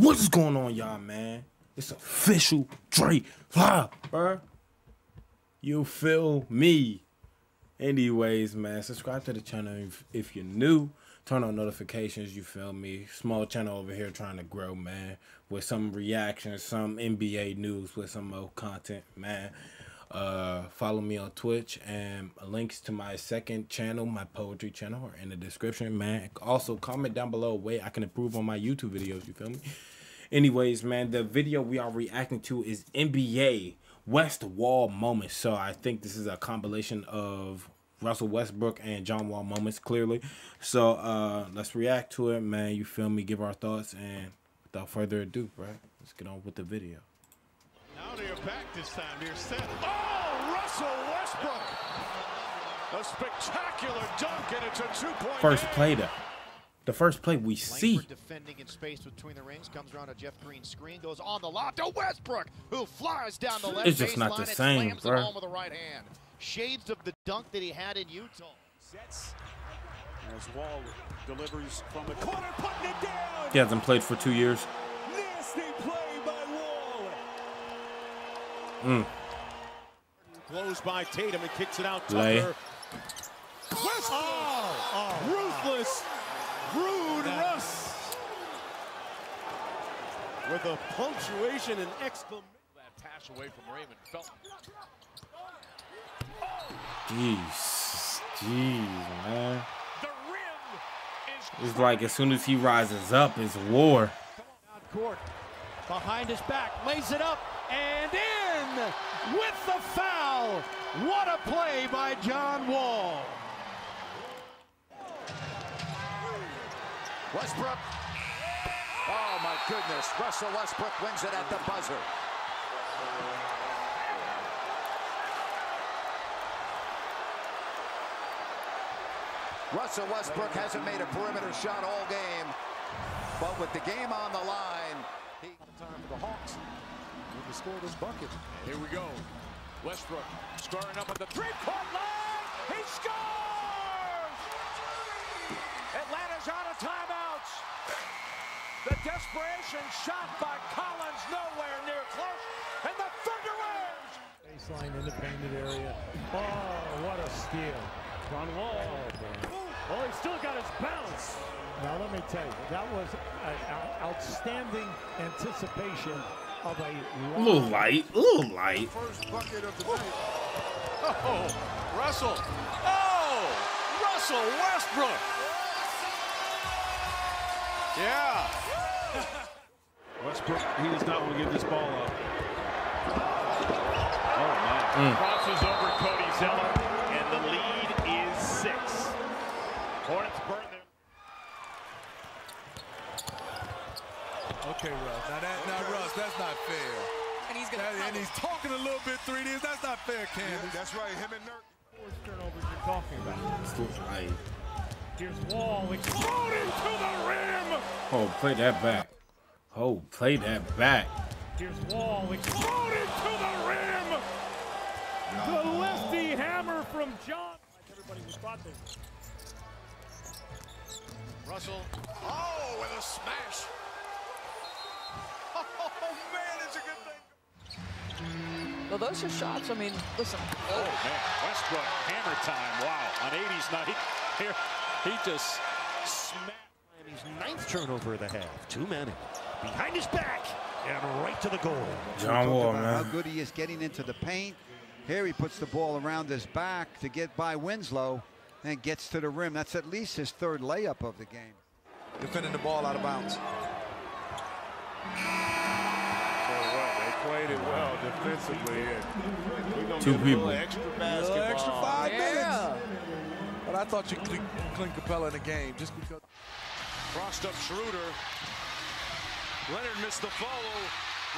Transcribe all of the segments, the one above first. What is going on, y'all, man? It's official Dre live, bruh. You feel me? Anyways, man, subscribe to the channel if you're new. Turn on notifications, you feel me? Small channel over here trying to grow, man. With some reactions, some NBA news, with some more content, man. Follow me on Twitch, and links to my second channel, my poetry channel, are in the description, man. Also, comment down below a way I can improve on my YouTube videos, you feel me? Anyways, man, the video we are reacting to is NBA West Wall moments. So I think this is a compilation of Russell Westbrook and John Wall moments, clearly. So let's react to it, man, you feel me? Give our thoughts, and without further ado, right, let's get on with the video. Now they're back this time. They're set. Oh, Russell Westbrook! A spectacular dunk, and it's a two-point. First play, though. The first play we see. Defending in space between the rings, comes around a Jeff Green screen, goes on the lob to Westbrook, who flies down the left. It's just not the same, bro. With the right hand. Shades of the dunk that he had in Utah. Sets. As Wall delivers from the corner, putting it down. He hasn't played for 2 years. Blows by Tatum and kicks it out. Tucker. Ruthless, rude Russ. With a punctuation and exclamation. That pass away from Raymond Felton. Jeez, man. The rim is it's like as soon as he rises up, it's war. Court. Behind his back, lays it up, and in with the foul. What a play by John Wall. Westbrook. Oh, my goodness. Russell Westbrook wins it at the buzzer. Russell Westbrook hasn't made a perimeter shot all game, but with the game on the line, he... Time for the Hawks. To score this bucket. Here we go. Westbrook scoring up at the three-point line. He scores! Atlanta's out of timeouts. The desperation shot by Collins, nowhere near close, and the Thunder wins. Baseline in the painted area. Oh, what a steal! John Wall. Oh, he's still got his bounce. Now let me tell you, that was an outstanding anticipation. A little light, a little light. First bucket of the night. Oh, Russell. Oh, Russell Westbrook. Yeah. Westbrook, he does not want to give this ball up. Oh, man. Crosses over Cody Zeller, and the lead is 6. Hornets burn there. Okay, Russ. Now, Russ, that's not fair. And he's going to... And he's talking a little bit 3Ds. That's not fair, Candace. Yeah, that's right. Him and Nurk. Four turnovers you're talking about. It's too high. Here's Wall. Exploding to the rim. Oh, play that back. Oh, play that back. Here's Wall. Exploding to the rim. The lefty hammer from John. Like everybody was thought they were. Russell. Oh, with a smash. Oh, man, it's a good thing. Well, those are shots. I mean, listen. Oh, man, Westbrook, hammer time. Wow, on 80s night. Here, he just smacked. Miami's 9th turnover of the half. Too many. Behind his back and right to the goal. John Wall, man. How good he is getting into the paint. Here he puts the ball around his back to get by Winslow and gets to the rim. That's at least his 3rd layup of the game. Defending the ball out of bounds. Played it well defensively. Two people. Extra 5 minutes. But I thought you clean Capella in the game just because. Crossed up Schroeder. Leonard missed the follow.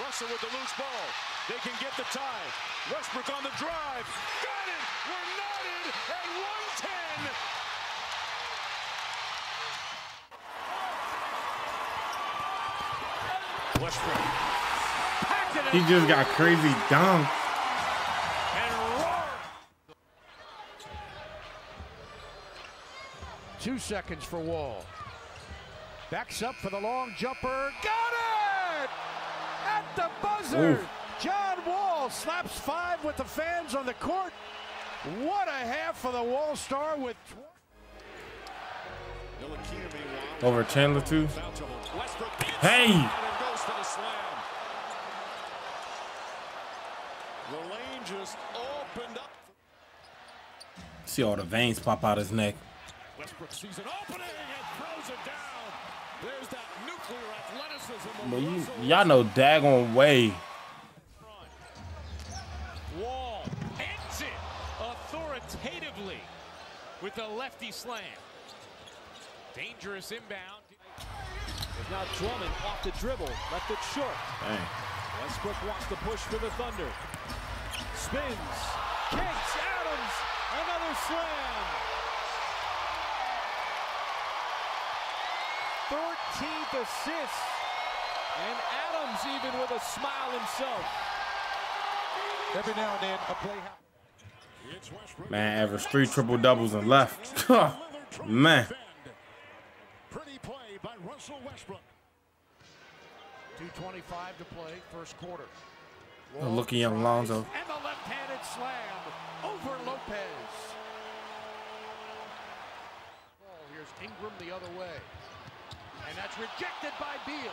Russell with the loose ball. They can get the tie. Westbrook on the drive. Got it. We're knotted at 110. Westbrook. He just got crazy dumb. And roar. 2 seconds for Wall. Backs up for the long jumper. Got it! at the buzzer. Oof. John Wall slaps 5 with the fans on the court. What a half for the Wall star with over Chandler too. Hey! See all the veins pop out his neck. Westbrook sees an opening and throws it down. There's that nuclear athleticism. But y'all know daggone way. Wall ends it authoritatively with a lefty slam. Dangerous inbound. There's now Drummond off the dribble, left it short. Dang. Westbrook wants to push for the Thunder. Spins, kicks, Adams, another slam. 13th assist, and Adams even with a smile himself. Every now and then a play. Man, average 3 triple doubles and left. Man. Pretty play by Russell Westbrook. 2:25 to play, first quarter. Looking at Lonzo. And the left-handed slam over Lopez. Oh, here's Ingram the other way. And that's rejected by Beale.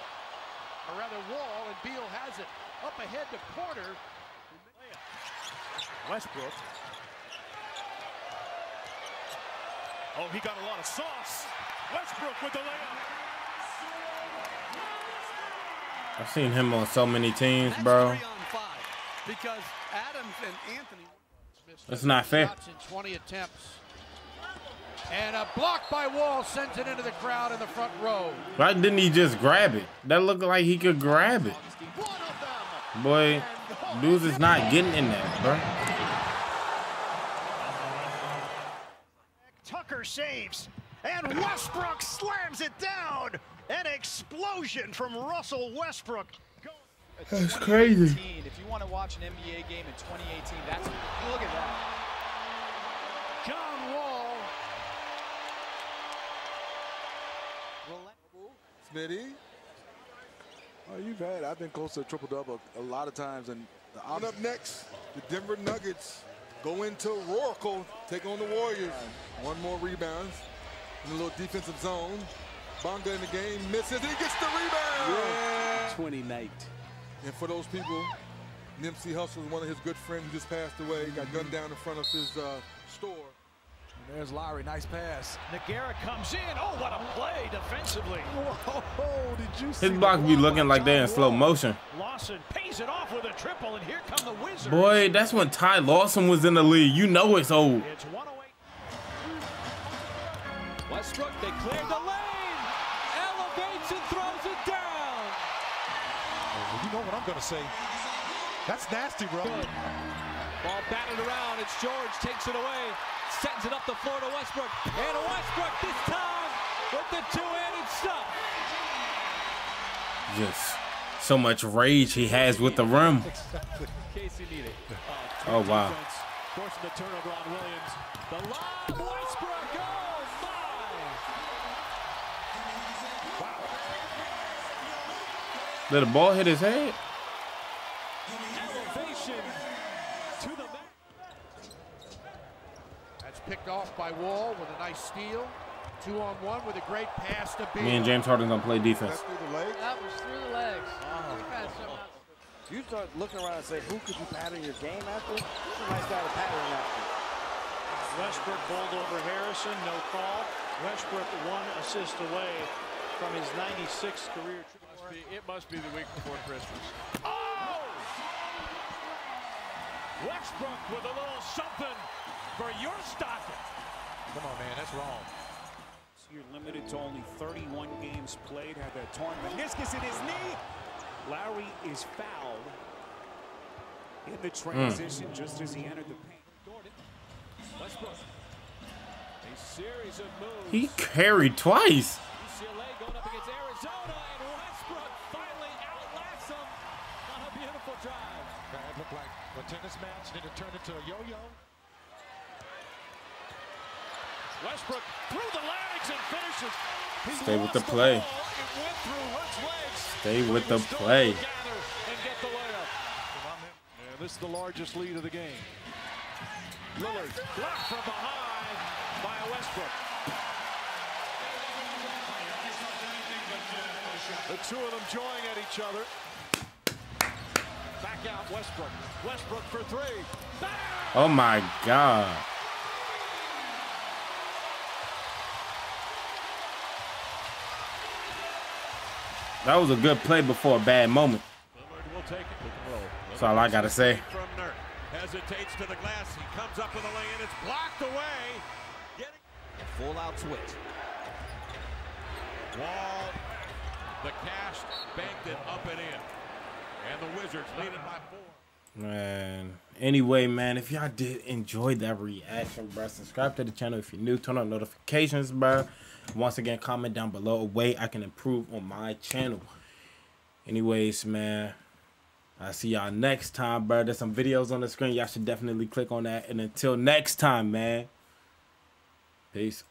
Or rather, Wall, and Beale has it. Up ahead to Porter. Westbrook. Oh, he got a lot of sauce. Westbrook with the layup. I've seen him on so many teams, bro. Because Adams and Anthony. That's not fair. 20 attempts. And a block by Wall sends it into the crowd in the front row. Why didn't he just grab it? That looked like he could grab it. Boy, dudes is not getting in there, bro. Tucker saves. And Westbrook slams it down. An explosion from Russell Westbrook. That's crazy. If you want to watch an NBA game in 2018, that's look at that. John Wall. Smitty. Oh, you've had. I've been close to a triple double a lot of times. And up next, the Denver Nuggets go into Oracle, take on the Warriors. One more rebound. In a little defensive zone. Bonga in the game misses. He gets the rebound. Yeah. 29th. And for those people, Nipsey Hustle is one of his good friends who just passed away. He got gunned down in front of his store. There's Lowry, nice pass. Nogueira comes in. Oh, what a play defensively. Whoa, did you see his block be looking like they're in slow motion. Lawson pays it off with a triple, and here come the Wizards. Boy, that's when Ty Lawson was in the league. You know it's old. It's 108. Westbrook, they cleared the lane. Elevates and throws it down. You know what I'm gonna say. That's nasty, bro. Good. Ball batted around. It's George takes it away, sends it up the floor to Westbrook, and Westbrook this time with the two-handed stuff. Yes, so much rage he has with the rim. Exactly. In case you need it. Oh wow. Force the turnover on Williams. The lob, Westbrook goes by. Wow. Did the ball hit his head? Elevation to the back. That's picked off by Wall with a nice steal. 2-on-1 with a great pass to Beale. Me and James Harden gonna play defense. That was through the legs. Oh. You start looking around and say, who could you pattern your game after? Somebody's got a pattern after. Westbrook bowled over Harrison, no call. Westbrook 1 assist away from his 96th career. It must be the week before Christmas. Oh! Westbrook with a little something for your stocking. Come on, man, that's wrong. You're limited to only 31 games played. Had that torn meniscus in his knee. Lowry is fouled in the transition just as he entered the paint. Westbrook. A series of moves. He carried twice. UCLA going up against Arizona. Looked like a tennis match, and it turned into a yo-yo. Westbrook through the legs and finishes. Stay with the play. Stay with the play. This is the largest lead of the game. Lillard blocked from behind by Westbrook. The two of them jawing at each other. Back out Westbrook. Westbrook for three. Bang! Oh my God. That was a good play before a bad moment. That's all I gotta say. Hesitates to the glass. He comes up with a lay in. It's blocked away. Full out switch. Wall. The cash banked it up and in. And the Wizards lead it by 4. Man. Anyway, man, if y'all did enjoy that reaction, bro, subscribe to the channel if you're new. Turn on notifications, bro. Once again, comment down below a way I can improve on my channel. Anyways, man. I'll see y'all next time, bro. There's some videos on the screen. Y'all should definitely click on that. And until next time, man. Peace.